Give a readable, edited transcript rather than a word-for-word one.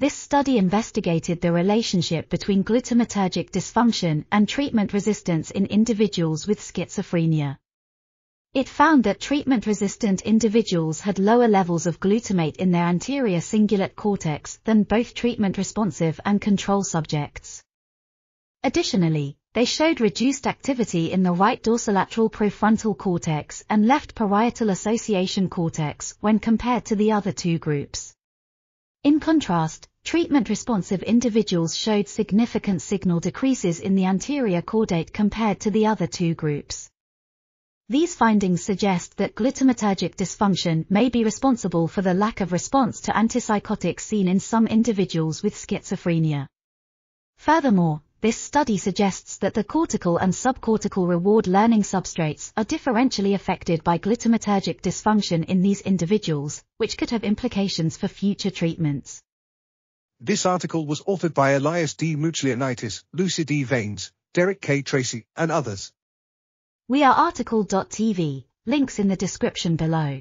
This study investigated the relationship between glutamatergic dysfunction and treatment resistance in individuals with schizophrenia. It found that treatment-resistant individuals had lower levels of glutamate in their anterior cingulate cortex than both treatment-responsive and control subjects. Additionally, they showed reduced activity in the right dorsolateral prefrontal cortex and left parietal association cortex when compared to the other two groups. In contrast, treatment-responsive individuals showed significant signal decreases in the anterior chordate compared to the other two groups. These findings suggest that glutamatergic dysfunction may be responsible for the lack of response to antipsychotics seen in some individuals with schizophrenia. Furthermore, this study suggests that the cortical and subcortical reward learning substrates are differentially affected by glutamatergic dysfunction in these individuals, which could have implications for future treatments. This article was authored by Elias D. Mouchlianitis, Lucy D. Vanes, Derek K. Tracy, and others. We are article.tv, links in the description below.